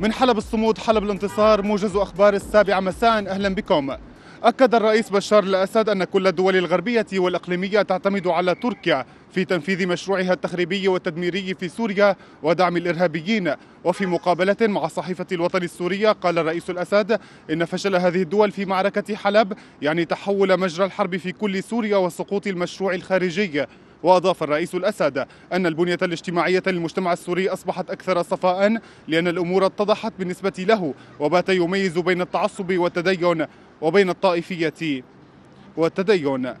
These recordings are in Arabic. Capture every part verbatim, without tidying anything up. من حلب الصمود حلب الانتصار، موجز أخبار السابعة مساء، أهلا بكم. أكد الرئيس بشار الأسد أن كل الدول الغربية والإقليمية تعتمد على تركيا في تنفيذ مشروعها التخريبي والتدميري في سوريا ودعم الإرهابيين. وفي مقابلة مع صحيفة الوطن السورية قال الرئيس الأسد إن فشل هذه الدول في معركة حلب يعني تحول مجرى الحرب في كل سوريا وسقوط المشروع الخارجي. وأضاف الرئيس الأسد أن البنية الاجتماعية للمجتمع السوري أصبحت أكثر صفاء لأن الأمور اتضحت بالنسبة له، وبات يميز بين التعصب والتدين وبين الطائفية والتدين.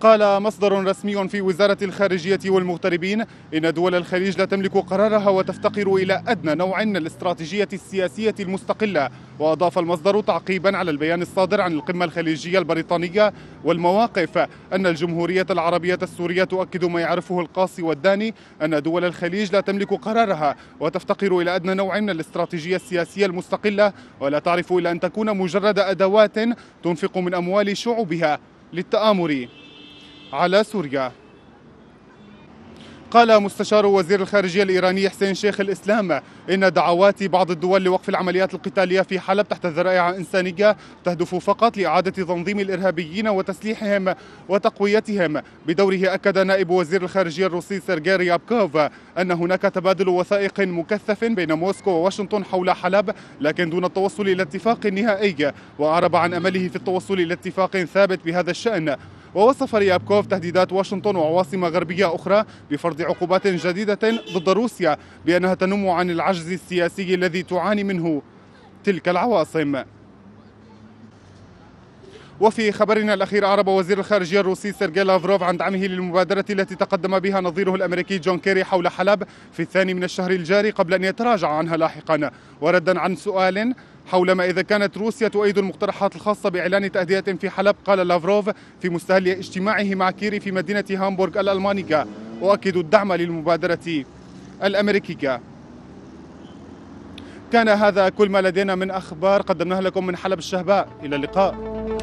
قال مصدر رسمي في وزارة الخارجية والمغتربين إن دول الخليج لا تملك قرارها وتفتقر إلى أدنى نوع من الاستراتيجية السياسية المستقلة. وأضاف المصدر تعقيبا على البيان الصادر عن القمة الخليجية البريطانية والمواقف أن الجمهورية العربية السورية تؤكد ما يعرفه القاصي والداني أن دول الخليج لا تملك قرارها وتفتقر إلى أدنى نوع من الاستراتيجية السياسية المستقلة ولا تعرف إلى أن تكون مجرد أدوات تنفق من أموال شعوبها للتآمر على سوريا. قال مستشار وزير الخارجية الإيراني حسين شيخ الاسلام إن دعوات بعض الدول لوقف العمليات القتالية في حلب تحت ذرائع إنسانية تهدف فقط لإعادة تنظيم الإرهابيين وتسليحهم وتقويتهم. بدوره أكد نائب وزير الخارجية الروسي سيرغي يابكوف أن هناك تبادل وثائق مكثف بين موسكو وواشنطن حول حلب لكن دون التوصل إلى اتفاق نهائي، وأعرب عن أمله في التوصل إلى اتفاق ثابت بهذا الشأن. ووصف ريابكوف تهديدات واشنطن وعواصم غربية أخرى بفرض عقوبات جديدة ضد روسيا بأنها تنم عن العجز السياسي الذي تعاني منه تلك العواصم. وفي خبرنا الأخير أعرب وزير الخارجية الروسي سيرجي لافروف عن دعمه للمبادرة التي تقدم بها نظيره الأمريكي جون كيري حول حلب في الثاني من الشهر الجاري قبل أن يتراجع عنها لاحقا. وردا عن سؤال حول ما إذا كانت روسيا تؤيد المقترحات الخاصة بإعلان تأدية في حلب قال لافروف في مستهل اجتماعه مع كيري في مدينة هامبورغ الألمانية وأكدوا الدعم للمبادرة الأمريكية. كان هذا كل ما لدينا من أخبار قدمناها لكم من حلب الشهباء، إلى اللقاء.